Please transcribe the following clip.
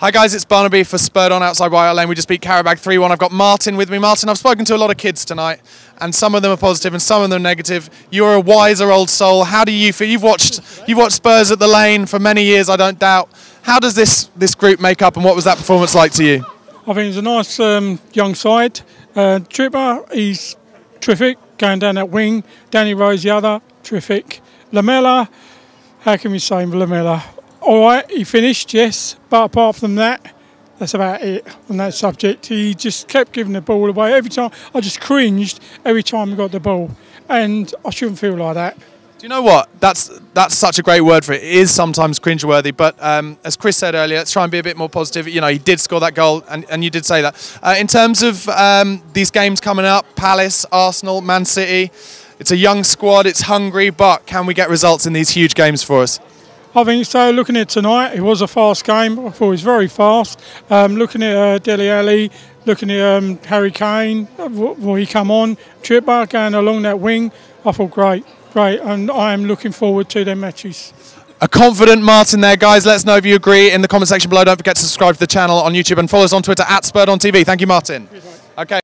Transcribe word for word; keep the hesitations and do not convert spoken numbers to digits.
Hi guys, it's Barnaby for Spurred On outside Wire Lane. We just beat Carabao three one. I've got Martin with me. Martin, I've spoken to a lot of kids tonight, and some of them are positive and some of them are negative. You're a wiser old soul. How do you feel? You've watched, you've watched Spurs at the Lane for many years, I don't doubt. How does this, this group make up, and what was that performance like to you? I think it's a nice um, young side. Uh, Trippier, he's terrific, going down that wing. Danny Rose, the other, terrific. Lamela, how can we say Lamela? All right, he finished, yes, but apart from that, that's about it on that subject. He just kept giving the ball away every time. I just cringed every time he got the ball, and I shouldn't feel like that. Do you know what? That's that's such a great word for it. It is sometimes cringeworthy, but um, as Chris said earlier, let's try and be a bit more positive. You know, he did score that goal, and, and you did say that. Uh, in terms of um, these games coming up, Palace, Arsenal, Man City, it's a young squad, it's hungry, but can we get results in these huge games for us? I think so. Looking at tonight, it was a fast game. I thought it was very fast. Um, looking at uh, Dele Alli, looking at um, Harry Kane, will he come on? Trippier going along that wing, I thought great, great. And I am looking forward to their matches. A confident Martin there, guys. Let us know if you agree in the comment section below. Don't forget to subscribe to the channel on YouTube and follow us on Twitter at Spurred On T V. Thank you, Martin. Okay.